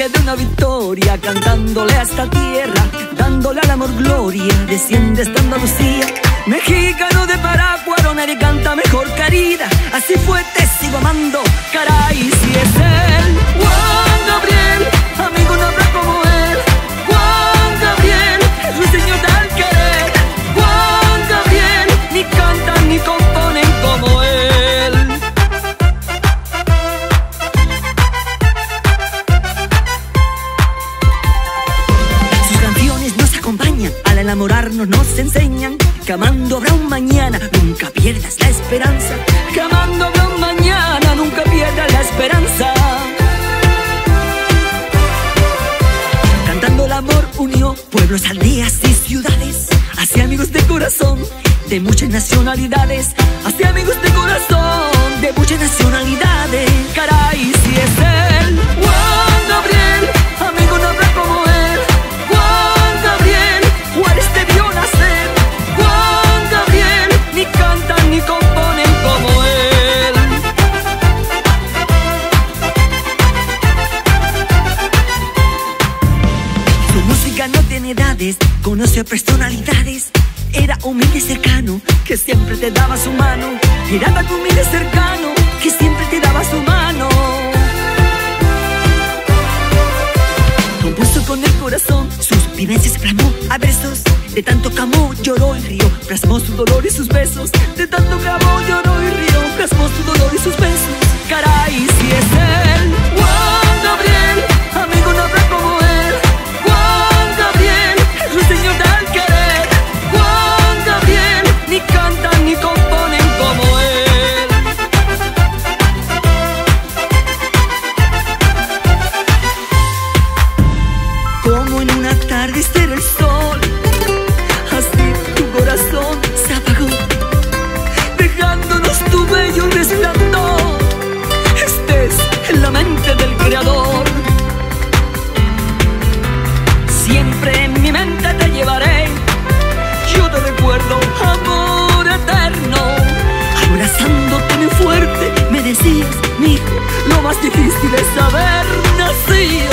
fuente de una victoria, cantándole a esta tierra, dándole al amor gloria, desciende esta Andalucía. Mexicano de Paracuaro, nadie canta mejor que Arida, así fue, te sigo amando, caray, si es él. Juan Gabriel, amigo no habrá como él. Juan Gabriel, el ruiseñor del querer. Juan Gabriel, ni cantan ni componen como él. Sus canciones nos acompañan, al enamorarnos nos enseñan que amando habrá un mañana, nunca pierdas la esperanza. Que amando habrá un mañana, nunca pierdas la esperanza. Cantando el amor unió pueblos, aldeas y ciudades, hacia amigos de corazón, de muchas nacionalidades, hacia amigos de corazón, de muchas nacionalidades. Caray, si es él, Juan Gabriel, amigo no habrá como él. Juan Gabriel, Juárez te vio nacer. Juan Gabriel, ni cantan ni componen como él. Su música no tiene edades, conoce personalidades. Era humilde cercano, que siempre te daba su mano. Era tan humilde cercano, que siempre te daba su mano. Compuso con el corazón, sus vivencias plasmó a versos. De tanto que amó, lloró y rió, plasmó su dolor y sus besos. De tanto que amó, lloró y rió, plasmó su dolor y sus besos. Caray, si es él, Juan Gabriel, amigo no habrá como él. Juan Gabriel, el ruiseñor del querer. Juan Gabriel, ni cantan ni componen como él. Como en un atardecer el sol, así tu corazón se apagó, dejándonos tu bello resplandor. Estés en la mente del Creador. Siempre en mi mente te llevaré, yo te recuerdo, amor eterno. Abrazándote muy fuerte, me decías, mijo, lo más difícil es haber nacido.